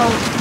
Oh.